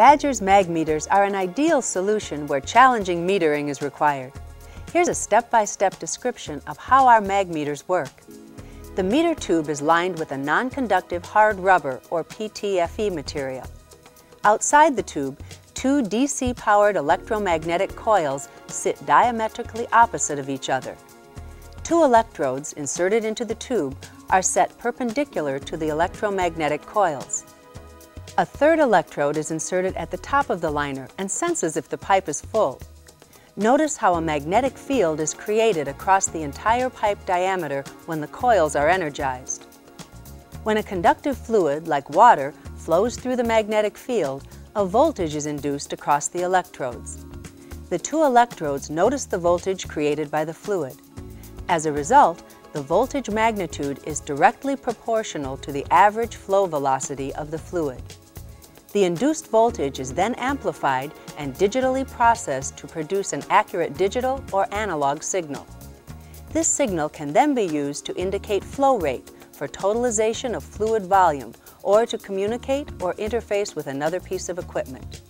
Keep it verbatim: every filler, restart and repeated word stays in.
Badger's MagMeters are an ideal solution where challenging metering is required. Here's a step-by-step description of how our MagMeters work. The meter tube is lined with a non-conductive hard rubber or P T F E material. Outside the tube, two D C-powered electromagnetic coils sit diametrically opposite of each other. Two electrodes inserted into the tube are set perpendicular to the electromagnetic coils. A third electrode is inserted at the top of the liner and senses if the pipe is full. Notice how a magnetic field is created across the entire pipe diameter when the coils are energized. When a conductive fluid, like water, flows through the magnetic field, a voltage is induced across the electrodes. The two electrodes notice the voltage created by the fluid. As a result, the voltage magnitude is directly proportional to the average flow velocity of the fluid. The induced voltage is then amplified and digitally processed to produce an accurate digital or analog signal. This signal can then be used to indicate flow rate for totalization of fluid volume or to communicate or interface with another piece of equipment.